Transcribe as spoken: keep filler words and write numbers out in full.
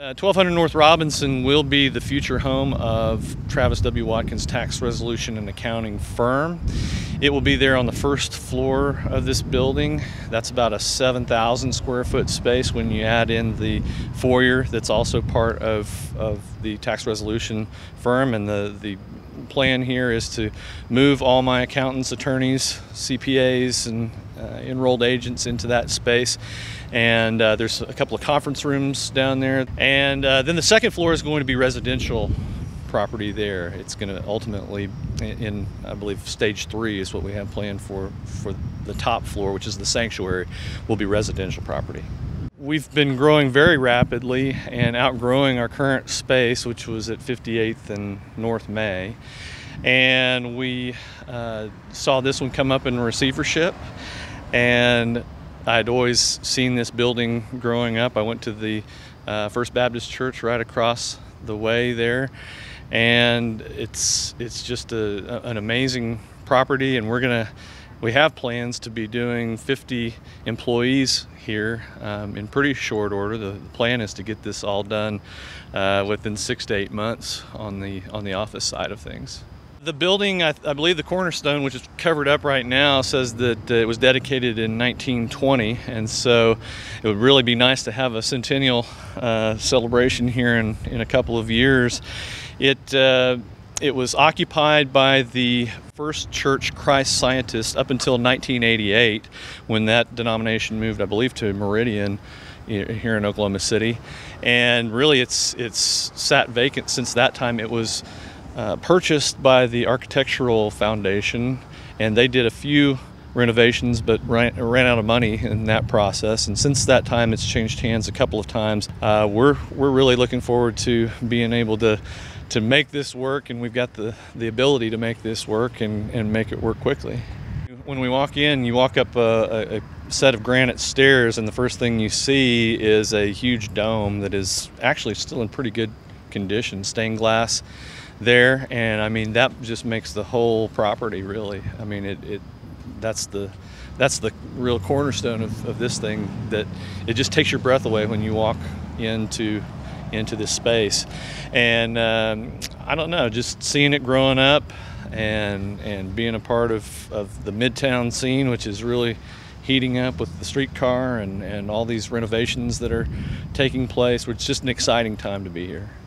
Uh, twelve hundred North Robinson will be the future home of Travis W. Watkins Tax Resolution and Accounting firm. It will be there on the first floor of this building. That's about a seven thousand square foot space when you add in the foyer that's also part of, of the tax resolution firm. And the, the plan here is to move all my accountants, attorneys, C P As, and Uh, enrolled agents into that space, and uh, there's a couple of conference rooms down there, and uh, then the second floor is going to be residential property there. It's going to ultimately, in I believe stage three is what we have planned for for the top floor, which is the sanctuary, will be residential property. We've been growing very rapidly and outgrowing our current space, which was at fifty-eighth and North May, and we uh, saw this one come up in receivership. And I'd always seen this building growing up. I went to the uh, First Baptist Church right across the way there, and it's it's just a, an amazing property. And we're gonna we have plans to be doing fifty employees here um, in pretty short order. The, the plan is to get this all done uh, within six to eight months on the on the office side of things. The building, I, I believe the cornerstone, which is covered up right now, says that uh, it was dedicated in nineteen twenty, and so it would really be nice to have a centennial uh, celebration here in, in a couple of years. It, uh, it was occupied by the First Church of Christ Scientist up until nineteen eighty-eight, when that denomination moved, I believe, to Meridian here in Oklahoma City, and really it's, it's sat vacant since that time. It was Uh, purchased by the Architectural Foundation, and they did a few renovations but ran, ran out of money in that process, and since that time it's changed hands a couple of times. Uh, we're we're really looking forward to being able to to make this work, and we've got the the ability to make this work and and make it work quickly. When we walk in, you walk up a, a set of granite stairs, and the first thing you see is a huge dome that is actually still in pretty good condition, stained glass there, and I mean that just makes the whole property really, I mean it, it that's the that's the real cornerstone of, of this thing, that it just takes your breath away when you walk into into this space. And um, I don't know, just seeing it growing up and and being a part of, of the Midtown scene, which is really heating up with the streetcar and, and all these renovations that are taking place, which is just an exciting time to be here.